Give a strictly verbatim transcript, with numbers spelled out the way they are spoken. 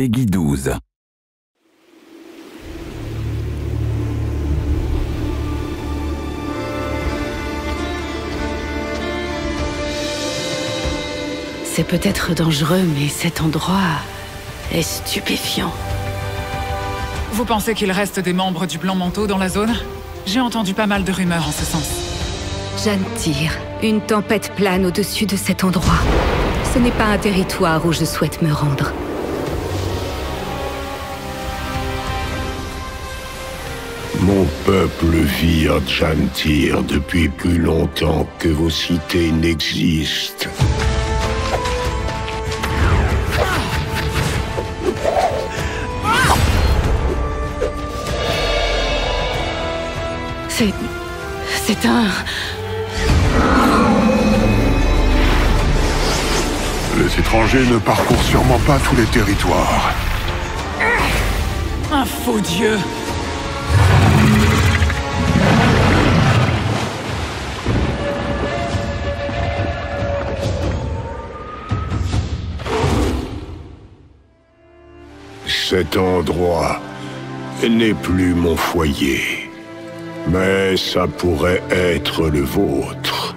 Peggy douze. C'est peut-être dangereux, mais cet endroit est stupéfiant. Vous pensez qu'il reste des membres du Blanc Manteau dans la zone? J'ai entendu pas mal de rumeurs en ce sens. Jeanne Tire. Une tempête plane au-dessus de cet endroit. Ce n'est pas un territoire où je souhaite me rendre. Mon peuple vit à Jeanne Tire depuis plus longtemps que vos cités n'existent. C'est... c'est un... Les étrangers ne parcourent sûrement pas tous les territoires. Un faux dieu! Cet endroit n'est plus mon foyer. Mais ça pourrait être le vôtre.